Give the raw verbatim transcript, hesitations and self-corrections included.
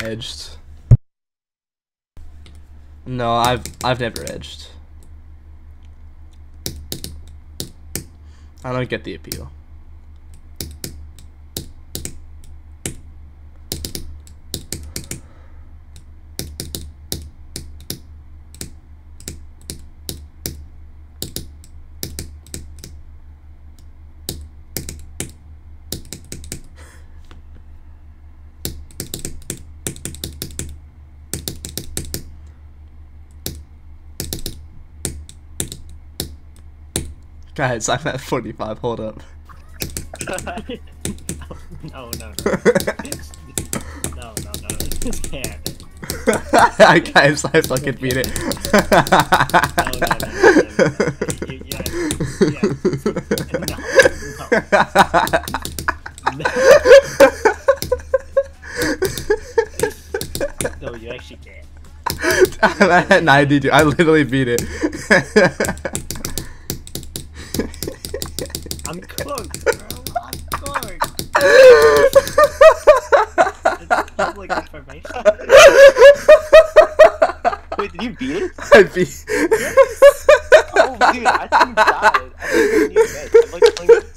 edged. No, I've I've never edged. I don't get the appeal. Guys, I'm at forty-five, hold up. No, no, no. No, no, no, this can't happen. Guys, I fucking beat it. No, no, no, no, no, no, no, no, no, no, you actually can't. I'm at ninety, dude, I literally beat it. I'm cooked, bro. I'm cooked. It's public information. Wait, did you beat it? I beat it. Yes. Oh, dude, I think you died. I think you died. I'm like playing.